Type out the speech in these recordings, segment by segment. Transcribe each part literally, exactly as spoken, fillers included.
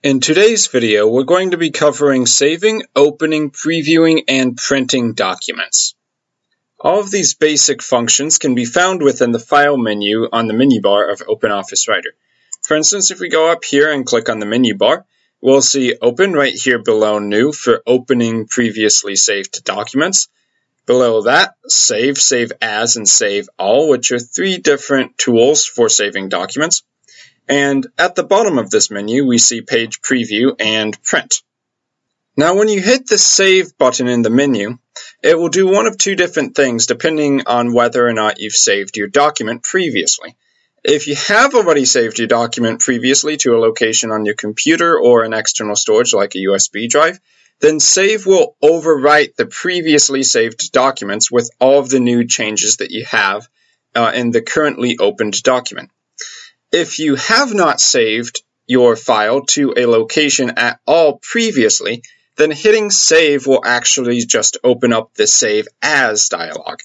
In today's video, we're going to be covering saving, opening, previewing, and printing documents. All of these basic functions can be found within the File menu on the menu bar of OpenOffice Writer. For instance, if we go up here and click on the menu bar, we'll see Open right here below New for opening previously saved documents. Below that, Save, Save As, and Save All, which are three different tools for saving documents. And at the bottom of this menu, we see Page Preview and Print. Now, when you hit the Save button in the menu, it will do one of two different things depending on whether or not you've saved your document previously. If you have already saved your document previously to a location on your computer or an external storage like a U S B drive, then Save will overwrite the previously saved documents with all of the new changes that you have uh, in the currently opened document. If you have not saved your file to a location at all previously, then hitting Save will actually just open up the Save As dialog.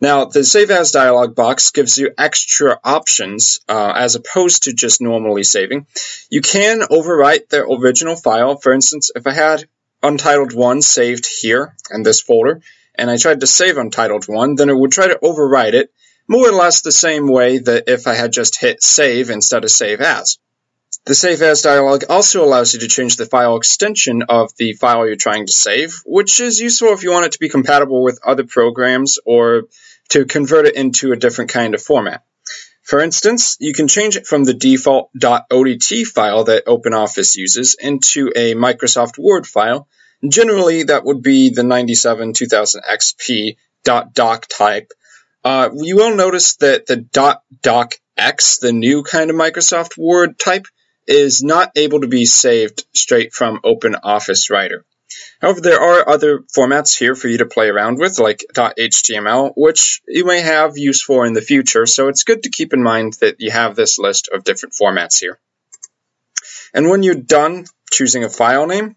Now, the Save As dialog box gives you extra options uh, as opposed to just normally saving. You can overwrite the original file. For instance, if I had Untitled one saved here in this folder, and I tried to save Untitled one, then it would try to overwrite it, more or less the same way that if I had just hit Save instead of Save As. The Save As dialog also allows you to change the file extension of the file you're trying to save, which is useful if you want it to be compatible with other programs or to convert it into a different kind of format. For instance, you can change it from the default .odt file that OpenOffice uses into a Microsoft Word file. Generally, that would be the ninety-seven two thousand X P .doc type. Uh, you will notice that the .docx, the new kind of Microsoft Word type, is not able to be saved straight from OpenOffice Writer. However, there are other formats here for you to play around with, like .html, which you may have use for in the future, so it's good to keep in mind that you have this list of different formats here. And when you're done choosing a file name,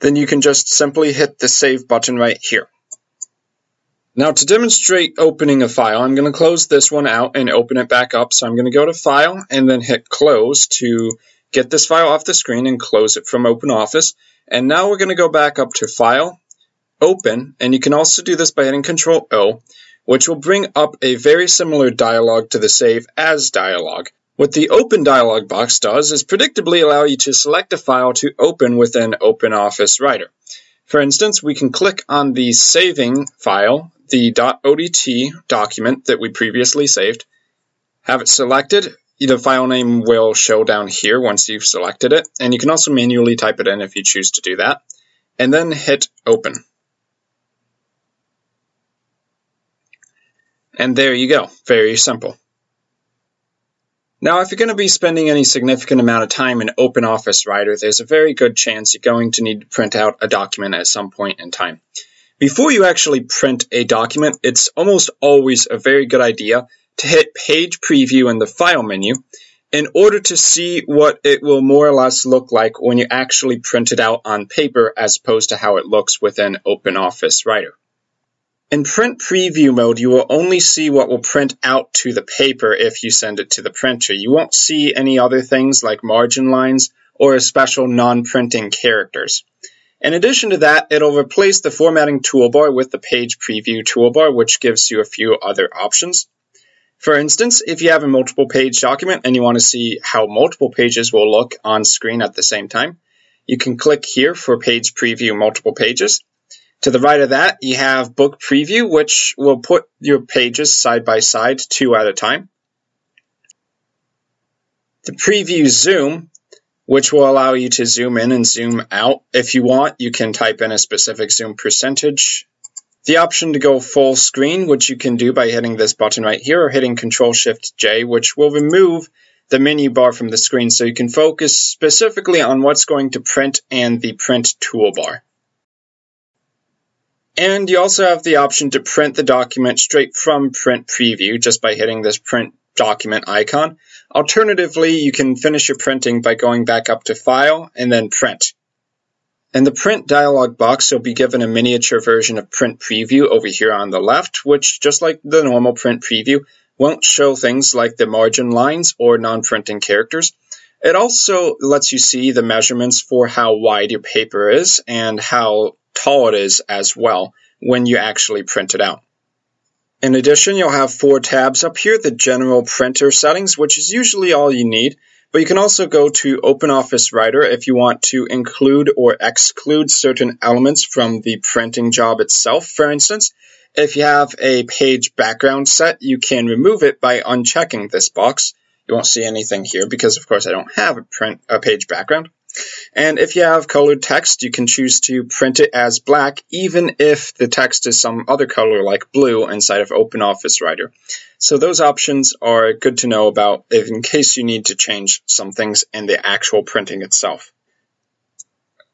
then you can just simply hit the Save button right here. Now, to demonstrate opening a file, I'm going to close this one out and open it back up. So I'm going to go to File and then hit Close to get this file off the screen and close it from OpenOffice. And now we're going to go back up to File, Open, and you can also do this by hitting Control O, which will bring up a very similar dialog to the Save As dialog. What the Open dialog box does is predictably allow you to select a file to open within OpenOffice Writer. For instance, we can click on the saving file, the .odt document that we previously saved, have it selected. The file name will show down here once you've selected it, and you can also manually type it in if you choose to do that, and then hit Open. And there you go. Very simple. Now, if you're going to be spending any significant amount of time in OpenOffice Writer, there's a very good chance you're going to need to print out a document at some point in time. Before you actually print a document, it's almost always a very good idea to hit Page Preview in the File menu in order to see what it will more or less look like when you actually print it out on paper as opposed to how it looks within OpenOffice Writer. In Print Preview mode, you will only see what will print out to the paper if you send it to the printer. You won't see any other things like margin lines or special non-printing characters. In addition to that, it'll replace the formatting toolbar with the Page Preview toolbar, which gives you a few other options. For instance, if you have a multiple page document and you want to see how multiple pages will look on screen at the same time, you can click here for Page Preview Multiple Pages. To the right of that, you have Book Preview, which will put your pages side by side, two at a time. The Preview Zoom, which will allow you to zoom in and zoom out. If you want, you can type in a specific zoom percentage. The option to go full screen, which you can do by hitting this button right here or hitting Control Shift J, which will remove the menu bar from the screen so you can focus specifically on what's going to print and the print toolbar. And you also have the option to print the document straight from Print Preview just by hitting this Print Document icon. Alternatively, you can finish your printing by going back up to File and then Print. In the Print dialog box, you'll be given a miniature version of Print Preview over here on the left, which, just like the normal Print Preview, won't show things like the margin lines or non-printing characters. It also lets you see the measurements for how wide your paper is and how tall it is as well when you actually print it out. In addition, you'll have four tabs up here, the general printer settings, which is usually all you need, but you can also go to OpenOffice Writer if you want to include or exclude certain elements from the printing job itself. For instance, if you have a page background set, you can remove it by unchecking this box. You won't see anything here because, of course, I don't have a print a page background. And if you have colored text, you can choose to print it as black, even if the text is some other color like blue inside of OpenOffice Writer. So those options are good to know about if in case you need to change some things in the actual printing itself.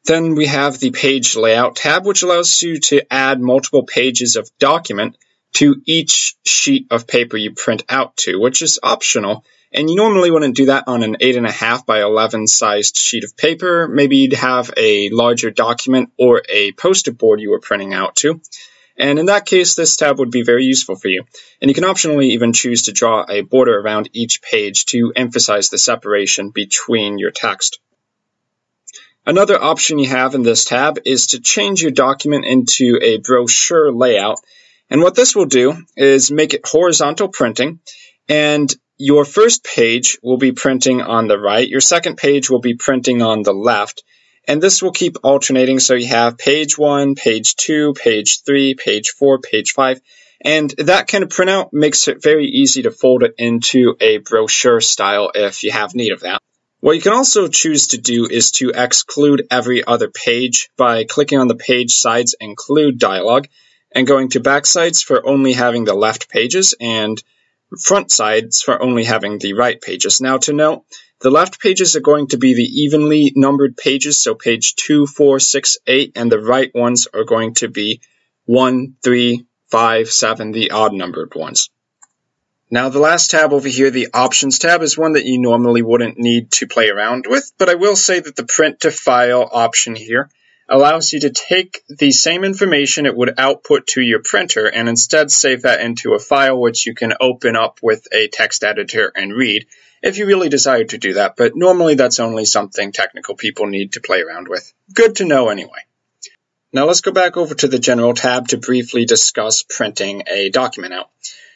Then we have the Page Layout tab, which allows you to add multiple pages of document to each sheet of paper you print out to, which is optional. And you normally wouldn't do that on an eight and a half by eleven sized sheet of paper. Maybe you'd have a larger document or a poster board you were printing out to. And in that case, this tab would be very useful for you. And you can optionally even choose to draw a border around each page to emphasize the separation between your text. Another option you have in this tab is to change your document into a brochure layout. And what this will do is make it horizontal printing, and your first page will be printing on the right, your second page will be printing on the left, and this will keep alternating, so you have page one, page two, page three, page four, page five, and that kind of printout makes it very easy to fold it into a brochure style if you have need of that. What you can also choose to do is to exclude every other page by clicking on the Page Sides Include dialog, and going to back sides for only having the left pages, and front sides for only having the right pages. Now to note, the left pages are going to be the evenly numbered pages, so page two, four, six, eight, and the right ones are going to be one, three, five, seven, the odd-numbered ones. Now the last tab over here, the Options tab, is one that you normally wouldn't need to play around with, but I will say that the Print to File option here allows you to take the same information it would output to your printer and instead save that into a file which you can open up with a text editor and read if you really desire to do that, but normally that's only something technical people need to play around with. Good to know anyway. Now let's go back over to the General tab to briefly discuss printing a document out.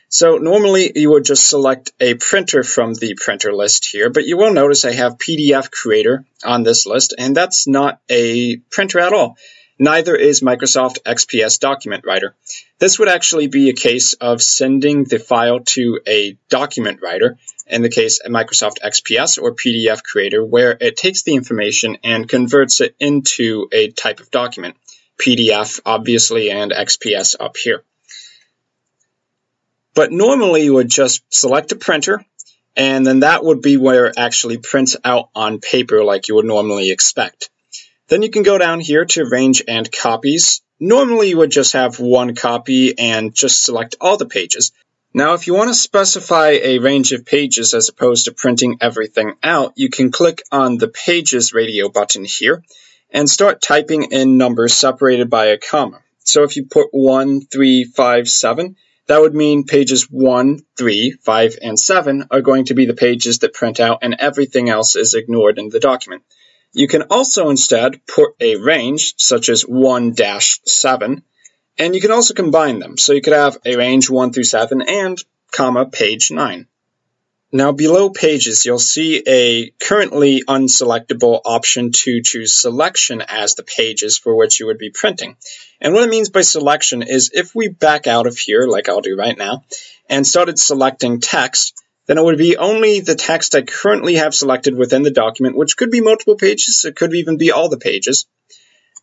So normally you would just select a printer from the printer list here, but you will notice I have P D F Creator on this list, and that's not a printer at all. Neither is Microsoft X P S Document Writer. This would actually be a case of sending the file to a document writer, in the case of Microsoft X P S or P D F Creator, where it takes the information and converts it into a type of document. P D F, obviously, and X P S up here. But normally you would just select a printer, and then that would be where it actually prints out on paper like you would normally expect. Then you can go down here to Range and Copies. Normally you would just have one copy and just select all the pages. Now if you want to specify a range of pages as opposed to printing everything out, you can click on the Pages radio button here and start typing in numbers separated by a comma. So if you put one, three, five, seven, that would mean pages one, three, five, and seven are going to be the pages that print out, and everything else is ignored in the document. You can also instead put a range, such as one dash seven, and you can also combine them. So you could have a range one through seven and comma page nine. Now below pages, you'll see a currently unselectable option to choose selection as the pages for which you would be printing. And what it means by selection is if we back out of here, like I'll do right now, and started selecting text, then it would be only the text I currently have selected within the document, which could be multiple pages, it could even be all the pages,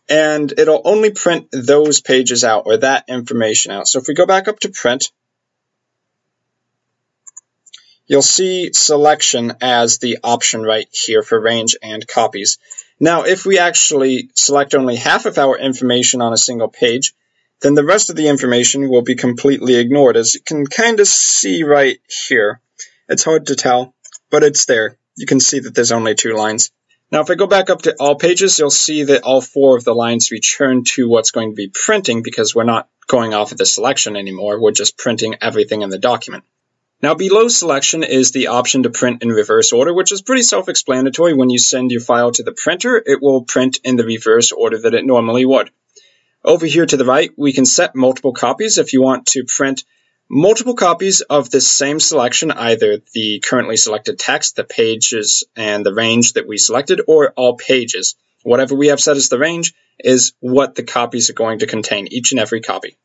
and it'll only print those pages out or that information out. So if we go back up to print, you'll see selection as the option right here for range and copies. Now, if we actually select only half of our information on a single page, then the rest of the information will be completely ignored, as you can kind of see right here. It's hard to tell, but it's there. You can see that there's only two lines. Now, if I go back up to all pages, you'll see that all four of the lines return to what's going to be printing because we're not going off of the selection anymore. We're just printing everything in the document. Now below selection is the option to print in reverse order, which is pretty self-explanatory. When you send your file to the printer, it will print in the reverse order that it normally would. Over here to the right, we can set multiple copies if you want to print multiple copies of this same selection, either the currently selected text, the pages, and the range that we selected, or all pages. Whatever we have set as the range is what the copies are going to contain, each and every copy.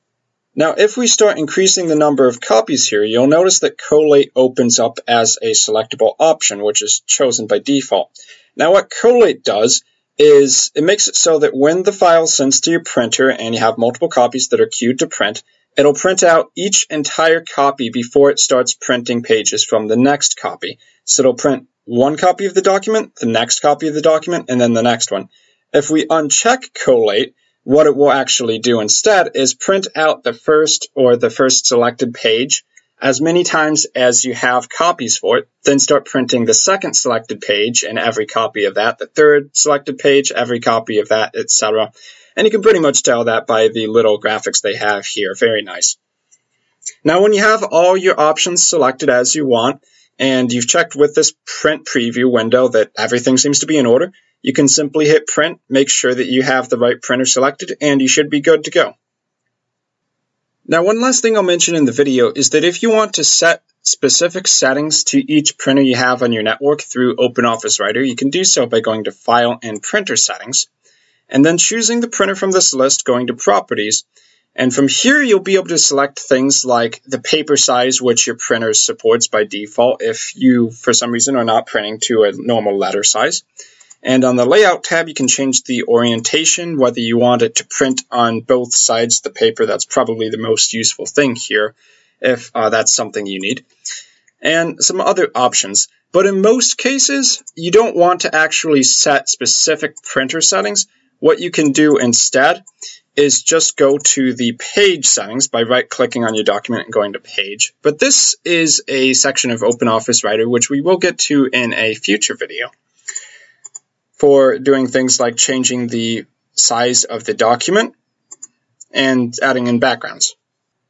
Now, if we start increasing the number of copies here, you'll notice that collate opens up as a selectable option, which is chosen by default. Now, what collate does is it makes it so that when the file sends to your printer and you have multiple copies that are queued to print, it'll print out each entire copy before it starts printing pages from the next copy. So it'll print one copy of the document, the next copy of the document, and then the next one. If we uncheck collate, what it will actually do instead is print out the first or the first selected page as many times as you have copies for it, then start printing the second selected page and every copy of that, the third selected page, every copy of that, et cetera. And you can pretty much tell that by the little graphics they have here. Very nice. Now, when you have all your options selected as you want, and you've checked with this print preview window that everything seems to be in order, you can simply hit print, make sure that you have the right printer selected, and you should be good to go. Now, one last thing I'll mention in the video is that if you want to set specific settings to each printer you have on your network through OpenOffice Writer, you can do so by going to File and Printer Settings, and then choosing the printer from this list, going to Properties, and from here, you'll be able to select things like the paper size, which your printer supports by default if you, for some reason, are not printing to a normal letter size. And on the Layout tab, you can change the orientation, whether you want it to print on both sides of the paper. That's probably the most useful thing here, if uh, that's something you need. And some other options. But in most cases, you don't want to actually set specific printer settings. What you can do instead is just go to the page settings by right-clicking on your document and going to page. But this is a section of OpenOffice Writer, which we will get to in a future video, for doing things like changing the size of the document and adding in backgrounds.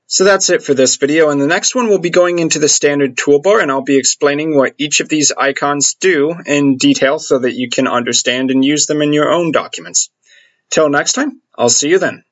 So that's it for this video. In the next one, we'll be going into the standard toolbar, and I'll be explaining what each of these icons do in detail so that you can understand and use them in your own documents. Till next time, I'll see you then.